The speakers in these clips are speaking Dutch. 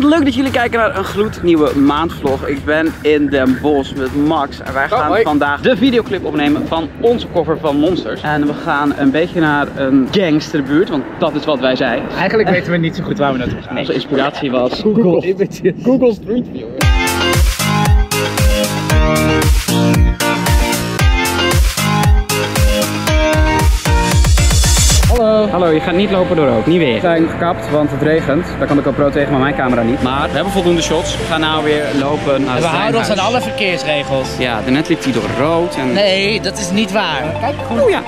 wat leuk dat jullie kijken naar een gloednieuwe maandvlog. Ik ben in Den Bosch met Max en wij gaan vandaag de videoclip opnemen van onze cover van Monsters. En we gaan een beetje naar een gangsterbuurt, want dat is wat wij zijn. Eigenlijk weten we niet zo goed waar we naartoe gaan. Onze inspiratie was Google Street View. Hallo, je gaat niet lopen door rook, niet weer. We zijn gekapt, want het regent. Daar kan ik al pro tegen, maar mijn camera niet. Maar we hebben voldoende shots. We gaan nou weer lopen naar het. We houden ons aan alle verkeersregels. Ja, daarnet liep hij door rood en... Nee, dat is niet waar. Kijk, goed. Oh ja.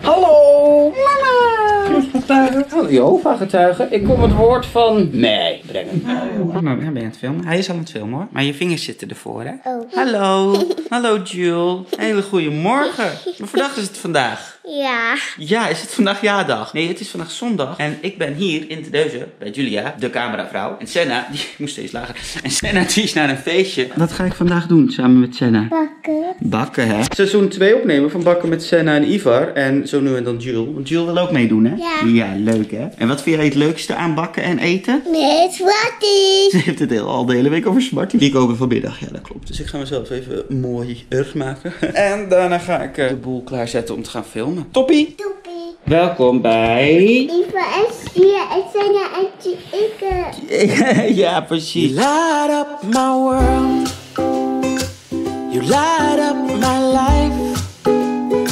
Hallo! Mama! Jehovah-getuigen, ik kom het woord van mij brengen. Mama, ben je aan het filmen? Hij is al aan het filmen hoor. Maar je vingers zitten ervoor hè? Oh. Hallo! Hallo Jules! Hele goede morgen! Wat voor dag is het vandaag? Ja. Ja, is het vandaag jaardag? Nee, het is vandaag zondag. En ik ben hier in Terdeuzen bij Julia, de cameravrouw. En Senna, die moest steeds lager. En Senna, die is naar een feestje. Wat ga ik vandaag doen samen met Senna? Bakken. Bakken, hè? Seizoen 2 opnemen van Bakken met Senna en Ivar. En zo nu en dan Jules. Want Jules wil ook meedoen, hè? Ja. Ja, leuk, hè? En wat vind jij het leukste aan bakken en eten? Met Smarties. Ze heeft het al de hele week over Smarties. Die koken vanmiddag, ja, dat klopt. Dus ik ga mezelf even mooi erg maken. En daarna ga ik de boel klaarzetten om te gaan filmen. Toppie! Toppie! Welkom bij... Iva en Sia en Senna en Tjikke. Ja, precies. You light up my world. You light up my life.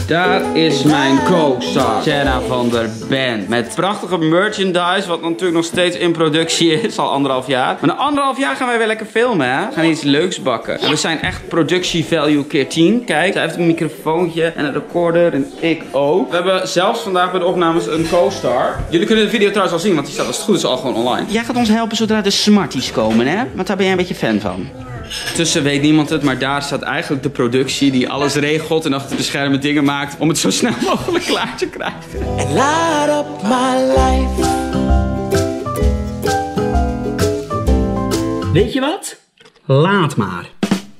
Daar is mijn co-star, Senna van der Bent. Met prachtige merchandise, wat natuurlijk nog steeds in productie is, al 1,5 jaar. Maar na 1,5 jaar gaan wij weer lekker filmen, hè? We gaan iets leuks bakken. En we zijn echt productie value keer 10. Kijk, zij heeft een microfoontje en een recorder en ik ook. We hebben zelfs vandaag bij de opnames een co-star. Jullie kunnen de video trouwens al zien, want die staat als het goed is al gewoon online. Jij gaat ons helpen zodra de Smarties komen, hè? Want daar ben jij een beetje fan van. Tussen weet niemand het, maar daar staat eigenlijk de productie die alles regelt en achter de schermen dingen maakt om het zo snel mogelijk klaar te krijgen. And light up my life. Weet je wat? Laat maar.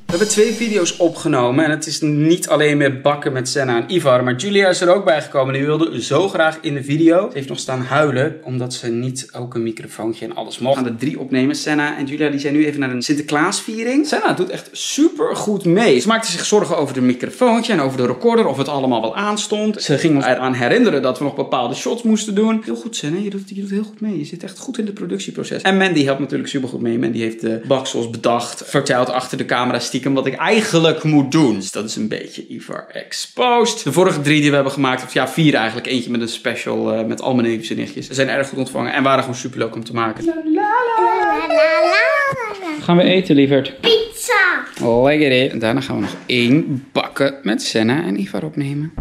We hebben 2 video's opgenomen en het is niet alleen meer bakken met Senna en Ivar, maar Julia is er ook bij gekomen. Die wilde zo graag in de video. Ze heeft nog staan huilen, omdat ze niet ook een microfoontje en alles mocht. We gaan er 3 opnemen. Senna en Julia die zijn nu even naar een Sinterklaasviering. Senna doet echt super goed mee. Ze maakte zich zorgen over de microfoontje en over de recorder, of het allemaal wel aanstond. Ze ging ons eraan herinneren dat we nog bepaalde shots moesten doen. Heel goed Senna, je doet heel goed mee. Je zit echt goed in het productieproces. En Mandy helpt natuurlijk super goed mee. Mandy heeft de baksels bedacht, verteld achter de camera stiekem wat ik eigenlijk moet doen. Dus dat is een beetje Ivar exposed. De vorige 3 die we hebben gemaakt, of ja 4 eigenlijk, eentje met een special met al mijn neefjes en nichtjes. Ze zijn erg goed ontvangen en waren gewoon super leuk om te maken. La, la, la, la, la, la. Gaan we eten, lieverd? Pizza! Lekker dit. En daarna gaan we nog 1 bakken met Senna en Ivar opnemen.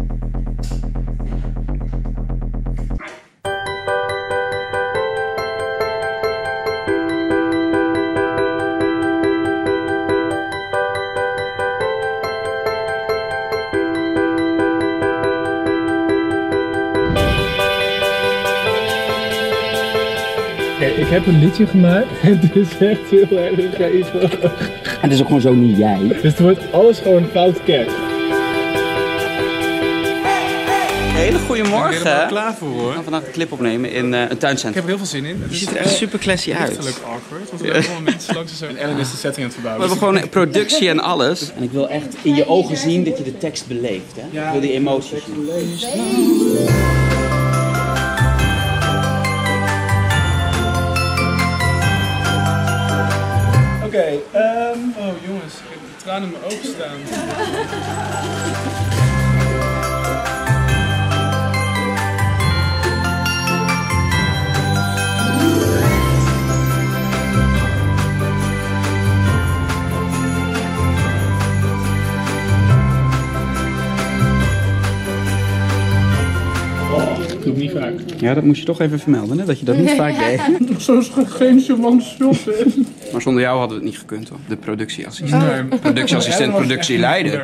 Ik heb een liedje gemaakt en het is echt heel erg geestig. En het is ook gewoon zo niet jij. Dus het wordt alles gewoon fout kerst. Hele goede morgen. Ik ben er wel klaar voor hoor. We gaan vandaag een clip opnemen in een tuincentrum. Ik heb er heel veel zin in. Het ziet er echt super classy uit. Het is echt awkward, want we hebben allemaal mensen langs en zo. En Ellen is de setting aan het verbouwen. We hebben gewoon productie en alles. En ik wil echt in je ogen zien dat je de tekst beleeft. Hè? Ja, ik wil die emoties zien. Oh jongens, ik heb de tranen in mijn ogen staan. Dat doe ik niet vaak. Ja, dat moest je toch even vermelden, hè? Dat je dat niet vaak deed. Zo'n gegeven lang shot, hè? Maar zonder jou hadden we het niet gekund hoor. De productieassistent, productieleider.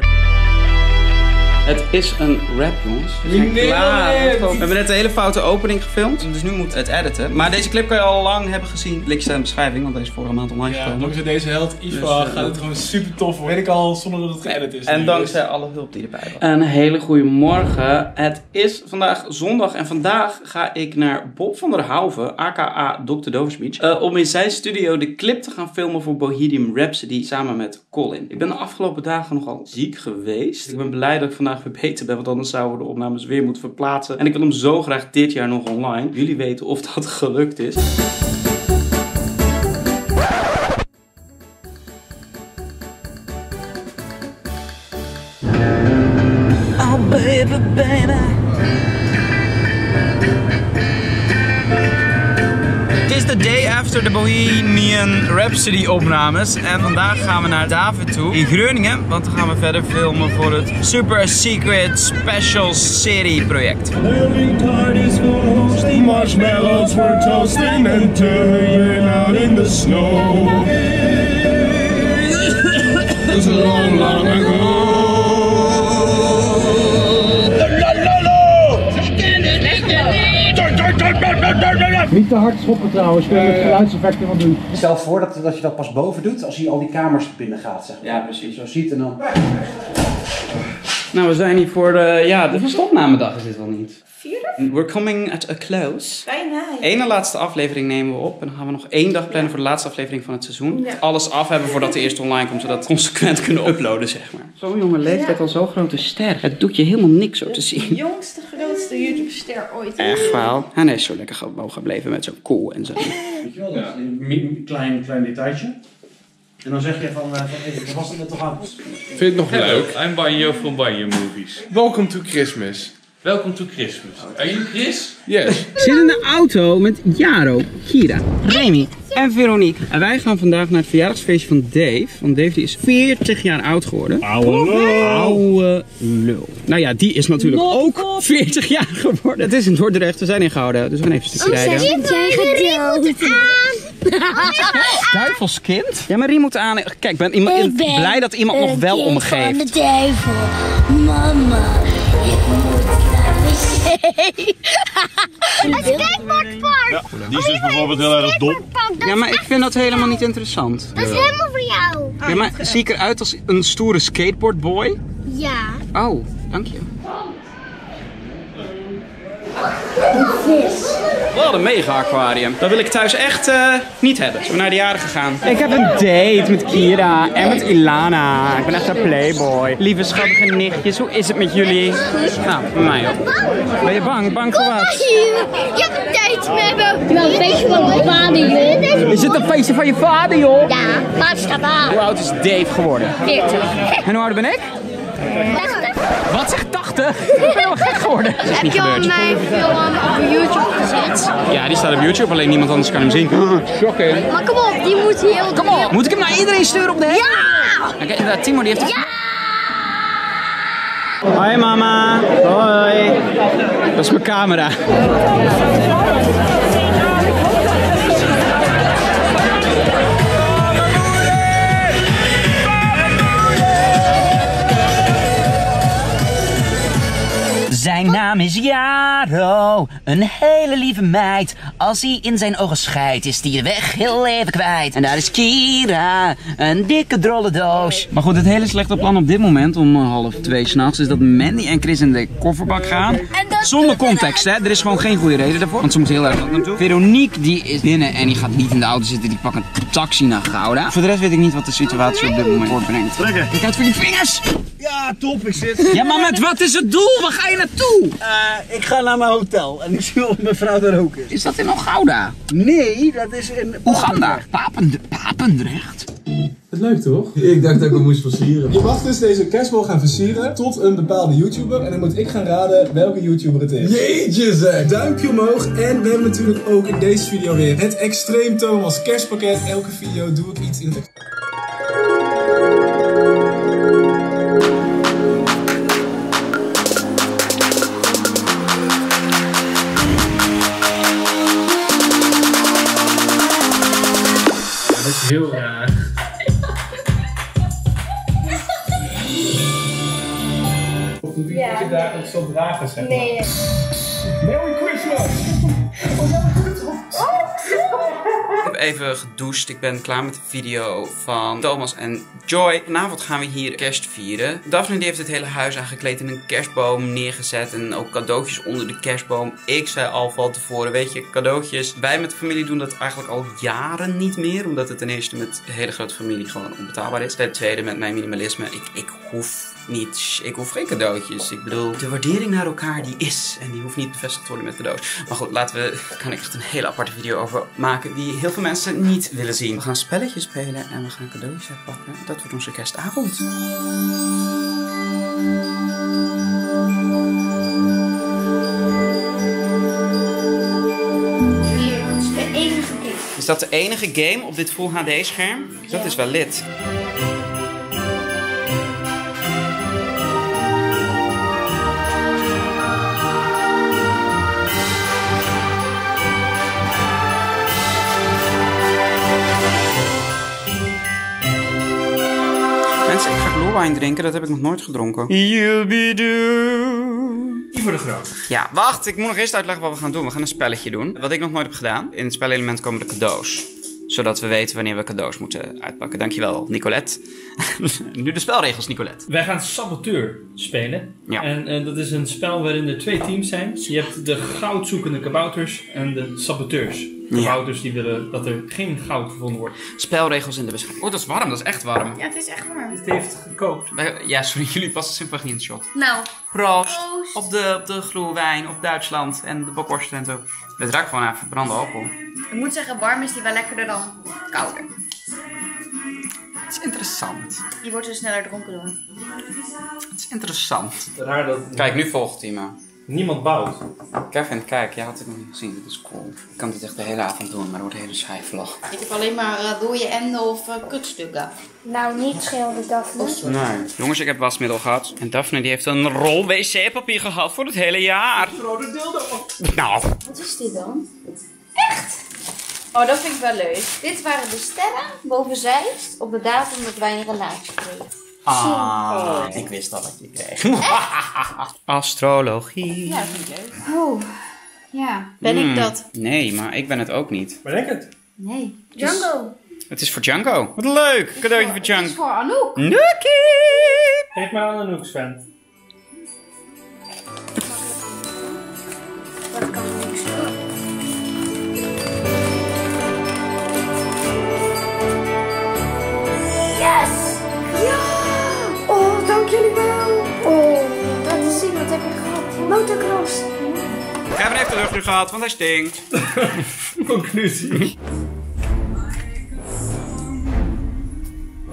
Het is een rap, jongens. Nee, klaar. We hebben net een hele foute opening gefilmd, dus nu moet het editen. Maar deze clip kan je al lang hebben gezien. Linkjes staan in de beschrijving, want deze is vorige maand online gekomen. Ja, dankzij deze held Iva gaat het gewoon super tof worden. Weet ik al, zonder dat het geëdit is. En dankzij alle hulp die erbij was. Een hele goede morgen. Het is vandaag zondag en vandaag ga ik naar Bob van der Houven, aka Dr. Doversmietz, om in zijn studio de clip te gaan filmen voor Bohemian Rhapsody samen met Colin. Ik ben de afgelopen dagen nogal ziek geweest. Ik ben blij dat ik vandaag weer beter ben, want anders zouden we de opnames weer moeten verplaatsen. En ik wil hem zo graag dit jaar nog online. Jullie weten of dat gelukt is. Oh baby, baby. Het is de day after de Bohemian Rhapsody opnames en vandaag gaan we naar David toe in Groningen, want dan gaan we verder filmen voor het Super Secret Special Serie project. Marshmallows were toasting and turning out in the snow. It's long, long ago. Niet te hard schoppen trouwens, kun je het geluidseffecten van doen. Stel voor dat je dat pas boven doet als je al die kamers binnen gaat, zeg maar. Ja, precies. Zo ziet en dan... Nou, we zijn hier voor de... Ja, de verstopnamedag is dit wel niet. Vierde? We're coming at a close. Bijna. Ja. Ene laatste aflevering nemen we op en dan gaan we nog één dag plannen voor de laatste aflevering van het seizoen. Ja. Alles af hebben voordat de eerste online komt, zodat we consequent kunnen uploaden, zeg maar. Zo'n jonge leeftijd al zo'n grote ster. Het doet je helemaal niks zo te zien. De jongste, grootste YouTube-ster ooit. Echt wel. En hij is zo lekker gewoon gebleven met zo'n cool en zo. Weet je wel, dat een klein detailtje. En dan zeg je van was het net toch aan? Vind je het nog leuk? I'm Banjo van Banjo Movies. Welcome to Christmas. Welcome to Christmas. Are you Chris? Yes. We zitten in de auto met Jaro, Kira, Remy en Veronique. En wij gaan vandaag naar het verjaardagsfeestje van Dave. Want Dave die is 40 jaar oud geworden. Oude lul. Nou ja, die is natuurlijk ook 40 jaar geworden. Het is in Dordrecht, we zijn ingehouden. Dus we gaan even stukje rijden. Duivelskind? Ja, maar Rie moet aan. Kijk, ik ben blij dat iemand nog wel omgeeft. Ik ben de duivel. Mama, ik moet naar wc. Een skateboardpark! Ja, die is dus bijvoorbeeld heel erg dom. Ja, maar ik vind dat helemaal niet interessant. Dat is helemaal voor jou. Ja, maar zie ik eruit als een stoere skateboardboy? Ja. Oh, dank je. Een vis. Wel een mega aquarium. Dat wil ik thuis echt niet hebben. Zijn we naar de jarige gaan? Ik heb een date met Kira en met Ilana. Ik ben echt een playboy. Lieve schattige nichtjes, hoe is het met jullie? Nou, met mij ook. Ben je bang? Bang voor wat? Je hebt een date met me. Wel een feestje van mijn vader, joh. Is het een feestje van je vader, joh? Ja, vader staat aan. Hoe oud is Dave geworden? 40. En hoe oud ben ik? 80. Wat zegt 80? Ik ben helemaal gek geworden. Heb je al mijn film op YouTube gezet? Ja, die staat op YouTube, alleen niemand anders kan hem zien. Shocking. Maar kom op, die moet heel... Kom op, moet ik hem naar iedereen sturen op de hele? Ja! Oké, okay, Timo die heeft... Ja! Hoi mama. Hoi. Dat is mijn camera. Zijn naam is Jaro, een hele lieve meid. Als hij in zijn ogen schijt, is hij de weg heel even kwijt. En daar is Kira, een dikke drolle doos. Maar goed, het hele slechte plan op dit moment om 1:30 s'nachts is dat Mandy en Chris in de kofferbak gaan. Zonder context, hè. Er is gewoon geen goede reden daarvoor. Want ze moeten heel erg wat naartoe. Veronique, die is binnen en die gaat niet in de auto zitten. Die pakt een taxi naar Gouda. Voor de rest weet ik niet wat de situatie op dit moment voortbrengt. Kijk uit voor die vingers! Ja, top is dit. Ja, maar met wat is het doel? Waar ga je naartoe? Ik ga naar mijn hotel en ik zie of mijn vrouw daar ook is. Is dat in Gouda? Nee, dat is in Oeganda. Papendrecht? Het leuk toch? Ik dacht dat ik hem moest versieren. Je mag dus deze kerstbal gaan versieren tot een bepaalde YouTuber. En dan moet ik gaan raden welke YouTuber het is. Jeetje zeg! Duimpje omhoog. En we hebben natuurlijk ook in deze video weer het Extreem Thomas kerstpakket. Elke video doe ik iets in het extreem. Heel raar. of niet iedereen dagelijks zal dragen, zeg maar. Nee. Merry Christmas! Ik heb even gedoucht. Ik ben klaar met de video van Thomas en Joy. Vanavond gaan we hier kerst vieren. Daphne die heeft het hele huis aangekleed en een kerstboom neergezet. En ook cadeautjes onder de kerstboom. Ik zei al van tevoren, weet je, cadeautjes. Wij met de familie doen dat eigenlijk al jaren niet meer. Omdat het ten eerste met de hele grote familie gewoon onbetaalbaar is. Ten tweede met mijn minimalisme. Ik hoef niets. Ik hoef geen cadeautjes. Ik bedoel, de waardering naar elkaar die is. En die hoeft niet bevestigd te worden met cadeaus. Maar goed, daar kan ik echt een hele aparte video over maken. Die heel veel mensen niet willen zien. We gaan spelletjes spelen en we gaan cadeautjes uitpakken. Dat wordt onze kerstavond. Is dat de enige game op dit Full HD scherm? Dat is wel lit. Ik ga blue wine drinken, dat heb ik nog nooit gedronken. You'll be doomed. Ivo de Groot. Ja, wacht, ik moet nog eerst uitleggen wat we gaan doen. We gaan een spelletje doen, wat ik nog nooit heb gedaan. In het spelelement komen de cadeaus. Zodat we weten wanneer we cadeaus moeten uitpakken. Dankjewel, Nicolette. Nu de spelregels, Nicolette. Wij gaan Saboteur spelen. Ja. En dat is een spel waarin er twee teams zijn. Je hebt de goudzoekende kabouters en de saboteurs. Kabouters die willen dat er geen goud gevonden wordt. Spelregels in de beschrijving. Oh, dat is warm. Dat is echt warm. Ja, het is echt warm. Het heeft gekookt. Ja, sorry. Jullie passen simpelweg niet in het shot. Nou. Proost. Proost. Op de groenwijn, op Duitsland en de bokworsten en zo. Het ruikt gewoon aan verbrande alcohol. Ik moet zeggen, warm is die wel lekkerder dan kouder. Het is interessant. Je wordt er sneller dronken door. Het is interessant. Raar dat... Kijk, nu volgt hij me. Niemand bouwt. Kevin, kijk, jij had het nog niet gezien. Dit is cool. Ik kan dit echt de hele avond doen, maar dat wordt een hele schijfvlog. Ik heb alleen maar dode enden of kutstukken. Nou, niet schilderen, Daphne. Oh, nee. Jongens, ik heb wasmiddel gehad. En Daphne die heeft een rol wc-papier gehad voor het hele jaar. Het rode dildo. Nou. Wat is dit dan? Echt? Oh, dat vind ik wel leuk. Dit waren de sterren boven Zeist op de datum dat wij een relatie kregen. Ah, ik wist al wat je kreeg. Astrologie. Ja, dat vind ik leuk. Oh, ja. Ben ik dat? Nee, maar ik ben het ook niet. Ben ik het? Nee. Django. Het is voor Django. Wat leuk. Cadeautje voor Django. Het is voor Anouk. Nookie. Geef maar aan Anouk, Sven. Wat kan Anouk spelen? Yes! Motocross. Kevin heeft de lucht nu gehad, want hij stinkt. Conclusie.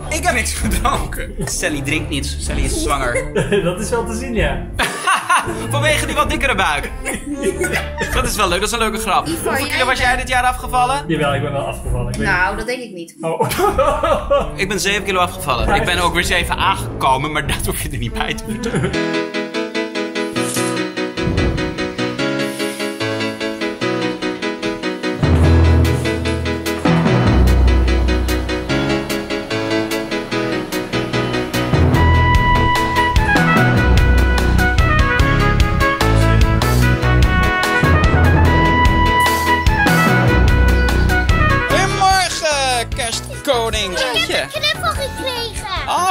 Ik heb niks gedronken. Sally drinkt niets. Sally is zwanger. Dat is wel te zien, ja. Vanwege die wat dikkere buik. Dat is wel leuk, dat is een leuke grap. Hoeveel kilo was jij dit jaar afgevallen? Jawel, ik ben wel afgevallen. Nou, dat denk ik niet. Oh. Ik ben 7 kilo afgevallen. Ik ben ook weer 7 aangekomen, maar dat hoef je er niet bij te vertellen.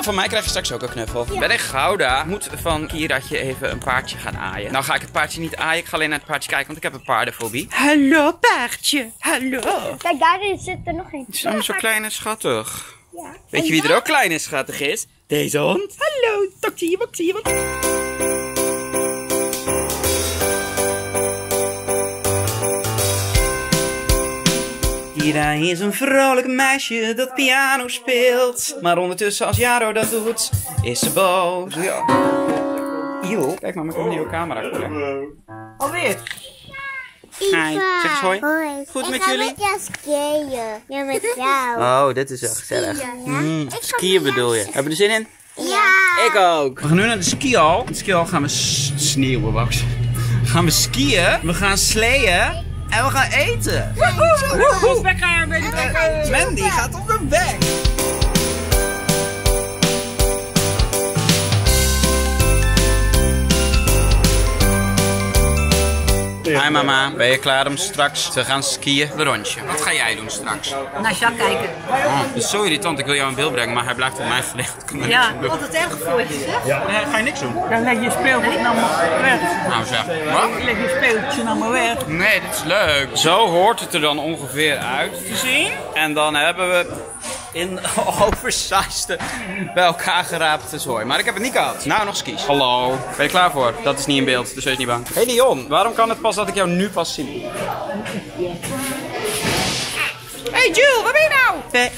Van mij krijg je straks ook een knuffel. Ja. Ben ik Gouda. Moet van Kieratje even een paardje gaan aaien. Nou ga ik het paardje niet aaien. Ik ga alleen naar het paardje kijken, want ik heb een paardenfobie. Hallo paardje. Hallo. Kijk, daarin zit er nog eentje. Het is allemaal zo klein en schattig. Ja. Weet je wie er ook klein en schattig is? Deze hond. Hallo. Dokter, wat zie je? Kira is een vrolijk meisje dat piano speelt. Maar ondertussen als Jaro dat doet, is ze boos. Ja. Eeuw. Kijk maar, ik heb een nieuwe camera. Alweer. Hi. Zeg eens hoi. Hoi. Goed met jullie? Ik ga met jou skiën. Ja, met jou. Oh, dit is wel gezellig. Skiën, ja? Skiën bedoel je. Heb je er zin in? Ja. Ik ook. We gaan nu naar de skihal. In de skihal gaan we sneeuwen, Wax. Gaan we skiën. We gaan sleeën. En we gaan eten! Woehoe! Mandy gaat op de weg! Hi mama, ben je klaar om straks te gaan skiën? De rondje. Wat ga jij doen straks? Naar Jacques kijken. Oh, sorry irritant, ik wil jou in beeld brengen, maar hij blijft op mij verlegd. Ja, wat het erg voor je zeg. Ja. Nee, ga je niks doen? Dan leg je speeltje naar me weg. Nou zeg, wat? Leg je speeltje naar me weg. Nee, dit is leuk. Zo hoort het er dan ongeveer uit te zien. En dan hebben we in oversized bij elkaar geraapte zooi. Maar ik heb het niet gehad. Nou, nog skis. Hallo. Ben je klaar voor? Dat is niet in beeld, dus wees niet bang. Hey Dion, waarom kan het pas dat ik jou nu pas zie? Hey Jules, waar ben je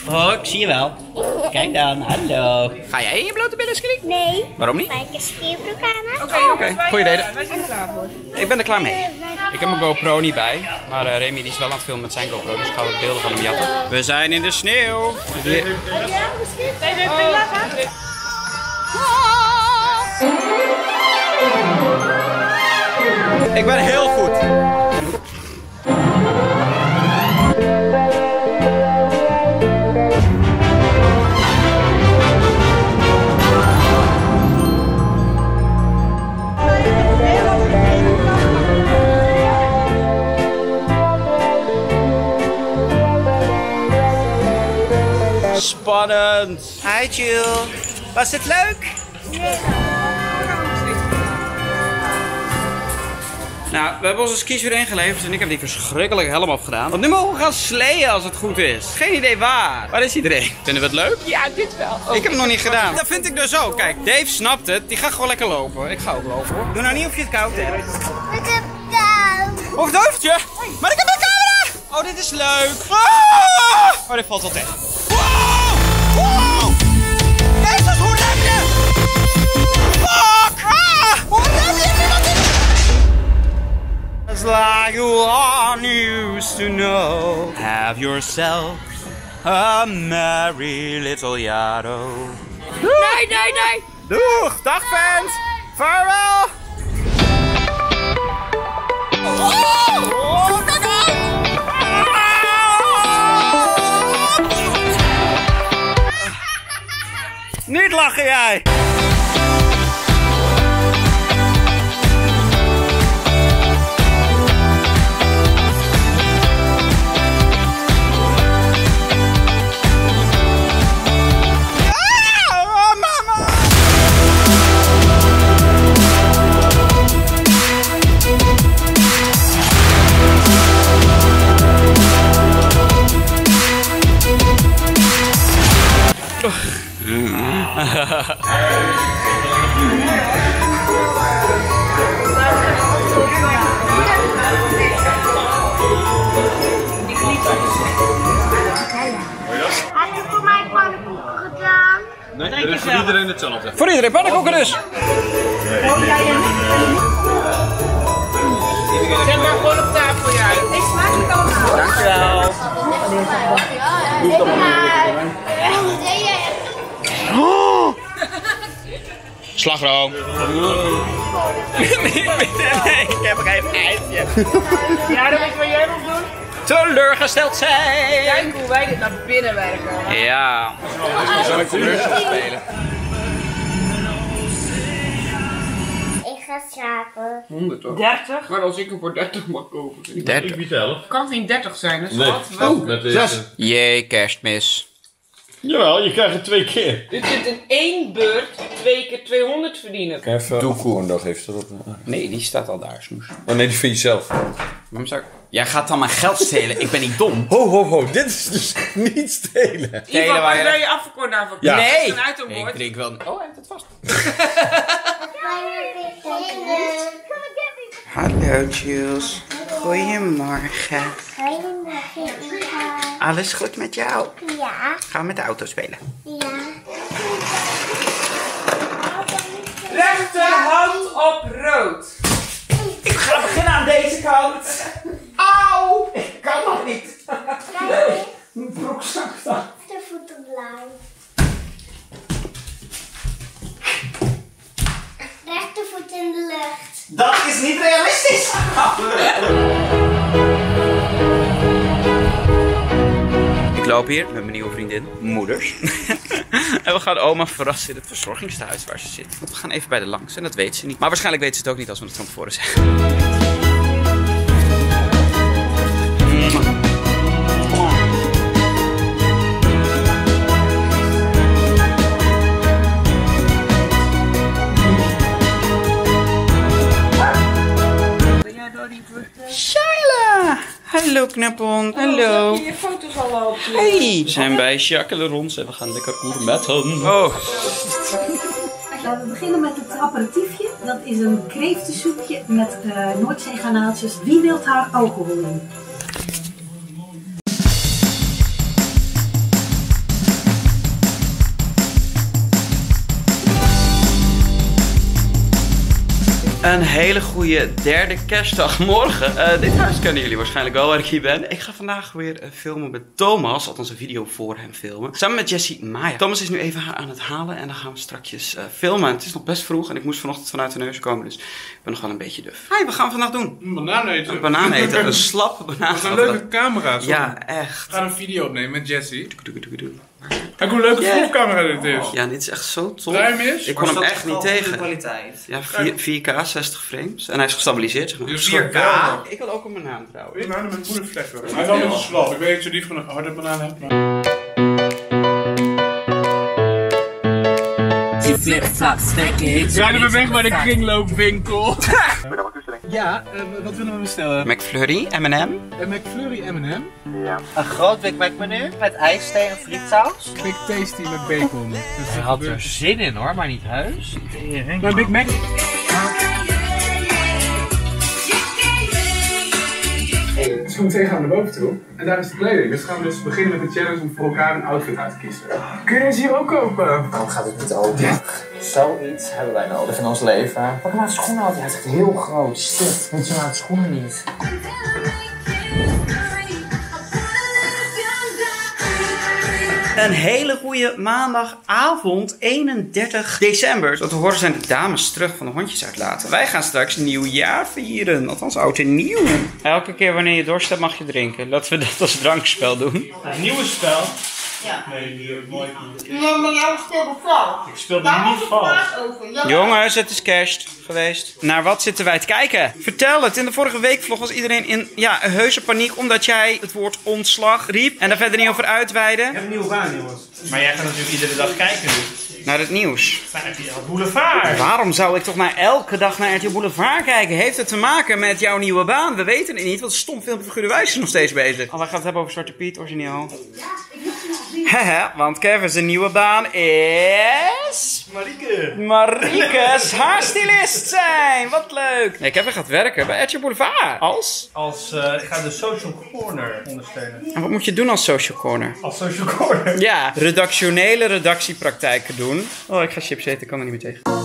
nou? Oh, ik zie je wel. Kijk dan, hallo. Ga jij in je blote billen skiën? Nee. Waarom niet? Maar ik heb skierbroek aan. Oké. Goeie idee. Wij zijn er klaar voor. Ik ben er klaar mee. Ik heb mijn GoPro niet bij, maar Remy die is wel aan het filmen met zijn GoPro, dus ik ga wat beelden van hem jatten. We zijn in de sneeuw. Ik ben heel goed. Spannend! Hi Jill! Was het leuk? Nee. Nou, we hebben onze skis weer ingeleverd en ik heb die verschrikkelijke helm afgedaan. Want nu mogen we gaan sleeën als het goed is. Geen idee waar. Waar is iedereen? Vinden we het leuk? Ja, dit wel. Oh, ik heb het nog niet gedaan. Dat vind ik dus ook. Kijk, Dave snapt het. Die gaat gewoon lekker lopen. Ik ga ook lopen hoor. Doe nou niet of je het koud hebt. Ik heb koud. Oh, het hoofdje? Maar ik heb een camera! Oh, dit is leuk. Oh, dit valt wel tegen. Wow! Jezus, hoe rem je? Fuck! Ah! Hoe rem je? Niemand in... It's like you all used to know. Have yourself a merry little yado. Nee! Doeg! Dag fans! Farewell! Oh! Niet lachen jij! Nee, er is voor iedereen hetzelfde. Voor iedereen pannenkoeken dus. Zet maar gewoon op tafel, ja. Dit smaakt het allemaal. Dankjewel. Oh. Slagroom. Nee, ik heb geen eitje. Ja, dat moet jij nog doen. Teleurgesteld zijn! Kijk hoe wij dit naar binnen werken. Ja. Zal ik teleurgesteld spelen? Ik ga slapen. 100 toch? 30? Maar als ik hem voor 30 mag kopen. 30? Kan het niet 30 zijn? Dus nee, wat? Jee, kerstmis. Jawel, je krijgt het 2 keer. Dit zit in 1 beurt 2 keer 200 verdienen. Doe heeft erop. Nee, die staat al daar, Snoes. Oh nee, die vind je zelf. Waarom zou ik... Jij gaat dan mijn geld stelen, ik ben niet dom. Ho, dit is dus niet stelen. Ivan, waar ben je afgekort daarvan? Ja. Nee! Ik drink wel... Oh, hij heeft het vast. Hallo Jules. Goedemorgen. Goedemorgen. Alles goed met jou? Ja. Gaan we met de auto spelen? Ja. Rechterhand op rood. Ik ga beginnen aan deze kant. Auw! Ik kan nog niet. Nee. Mijn broek zakt af. De voeten blauw. Rechtervoet in de lucht. Dat is niet realistisch. Ik loop hier met mijn nieuwe vriendin, moeders. En we gaan oma verrassen in het verzorgingstehuis waar ze zit. Want we gaan even bij de langs en dat weet ze niet. Maar waarschijnlijk weet ze het ook niet als we het van tevoren zeggen. Shaila! Hallo knappond, hallo. Ik heb je foto's al op. Hey! We zijn bij Jacquelerons en we gaan lekker gourmetten. Oh! Ja, we beginnen met het aperitiefje. Dat is een kreeftensoepje met Noordzeegarnaaltjes. Wie wilt haar alcohol in? Een hele goede derde kerstdag morgen. Dit huis kennen jullie waarschijnlijk wel waar ik hier ben. Ik ga vandaag weer filmen met Thomas. Althans een video voor hem filmen. Samen met Jessie Maya. Thomas is nu even haar aan het halen. En dan gaan we straks filmen. Het is nog best vroeg. En ik moest vanochtend vanuit de neus komen. Dus ik ben nog wel een beetje duf. Hi, wat gaan we vandaag doen? Een banaan eten. Een banaan eten. Een slappe banaan. Dat is een leuke camera. Sorry. Ja, echt. We gaan een video opnemen met Jessie. Kijk hoe leuk de vlogcamera dit is. Ja, dit is echt zo tof. Ruim is. Ik kon hem echt niet tegen. Kwaliteit. Ja, 4K, 60 frames. En hij is gestabiliseerd, zeg maar. Dus 4K. Ik had ook een banaan trouwen. Ik had met poedervlekken. Hij had een slap. Ik weet niet zo lief van een harde banaan hebt. Die flip-flops weg. Zijn we weg bij de kringloopwinkel? Ja, wat willen we bestellen? McFlurry, M&M. McFlurry, M&M. Ja. Een groot Big Mac menu met ijsthee en frietsaus. Big Tasty met bacon. Dus hij had er zin in hoor, maar niet heus. Maar Big Mac. Dus meteen gaan we naar boven toe en daar is de kleding. Dus gaan we dus beginnen met de challenge om voor elkaar een outfit uit te kiezen. Kun je deze hier ook kopen? Waarom gaat het niet open? Ja. Zoiets hebben wij nodig in ons leven. Pak maar schoenen uit. Ja, het is echt heel groot. Shit, moet je maar schoenen niet. Een hele goede maandagavond, 31 december. Zoals we horen zijn de dames terug van de hondjes uitlaten. Wij gaan straks nieuwjaar vieren. Althans oud en nieuw. Elke keer wanneer je dorst hebt mag je drinken. Laten we dat als drankspel doen. Een nieuwe spel? Ja. Nee, die heb ik nooit. Nee, maar jij speelde vals. Ik speelde niet vals. Jongens, het is kerst geweest. Naar wat zitten wij te kijken? Vertel het. In de vorige weekvlog was iedereen in heuse paniek omdat jij het woord ontslag riep. En daar verder niet over uitweiden. Ik heb een nieuwe baan, jongens. Maar jij gaat natuurlijk iedere dag kijken nu. Naar het nieuws. RTL Boulevard. Waarom zou ik toch maar elke dag naar RTL Boulevard kijken? Heeft het te maken met jouw nieuwe baan? We weten het niet, want stom filmpje figuurwijs is nog steeds bezig. Oh, wij gaan het hebben over Zwarte Piet, origineel. Ja, ik moet het nog zien. Haha, want Kevin zijn nieuwe baan is... Marieke. Mariekes haarstylist zijn. Wat leuk. Nee, Kevin gaat werken bij RTL Boulevard. Als? Ik ga de Social Corner ondersteunen. En wat moet je doen als Social Corner? Als Social Corner? Ja, redactionele redactiepraktijken doen. Oh, ik ga chips eten, ik kan er niet meer tegen.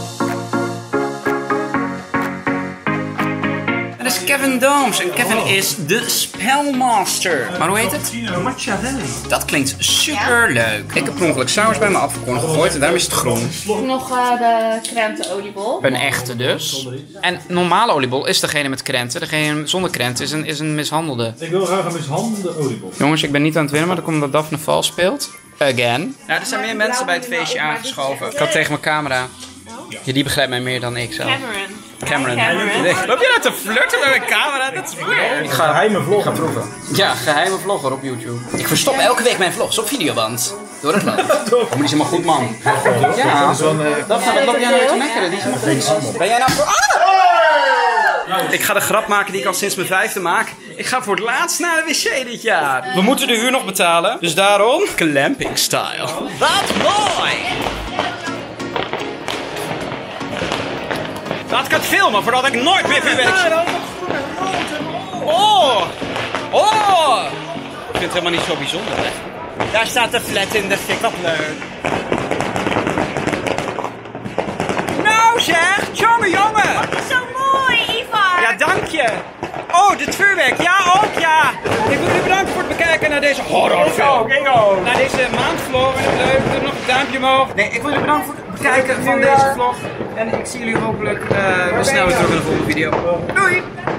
En dat is Kevin Dooms. En Kevin is de spelmaster. Maar hoe heet het? Machiavelli. Dat klinkt super leuk. Ik heb per ongeluk saus bij mijn afgekorn gegooid en daarom is het groen. Nog de krentenoliebol. Een echte dus. En normale oliebol is degene met krenten. Degene zonder krenten is een mishandelde. Ik wil graag een mishandelde oliebol. Jongens, ik ben niet aan het winnen, maar dat komt omdat Daphne vals speelt. Again. Nou, er zijn meer mensen bij het feestje aangeschoven. Ik had tegen mijn camera. Ja, die begrijpt mij meer dan ik zelf. Cameron. Nee. Loop je nou te flirten met mijn camera? Dat is weird. Ik ga geheime vloggen proeven. Ja, geheime vlogger op YouTube. Ik verstop elke week mijn vlogs op videoband. Door het land. Oh, die is helemaal goed, man. Ja. Dat loop jij nou te mekkeren. Die is helemaal goed. Ben jij nou voor... Ik ga de grap maken die ik al sinds mijn 5e maak. Ik ga voor het laatst naar de wc dit jaar. We moeten de huur nog betalen, dus daarom... Clamping style. Wat mooi! Laat ik het filmen voordat ik nooit meer verwerk. Oh! Oh! Ik vind het helemaal niet zo bijzonder, hè? Daar staat de flat in de fik. Wat leuk. Nou zeg! Jongen! Wat is zo mooi, Ivar! Ja, dank je! Oh, dit vuurwerk! Ja, ook ja! Ik wil jullie bedanken voor het bekijken naar deze horrorfilm. Naar deze maandvlog. Doe nog een duimpje omhoog. Nee, ik wil jullie bedanken voor het bekijken van deze vlog. En ik zie jullie hopelijk weer snel weer terug in de volgende video. Doei!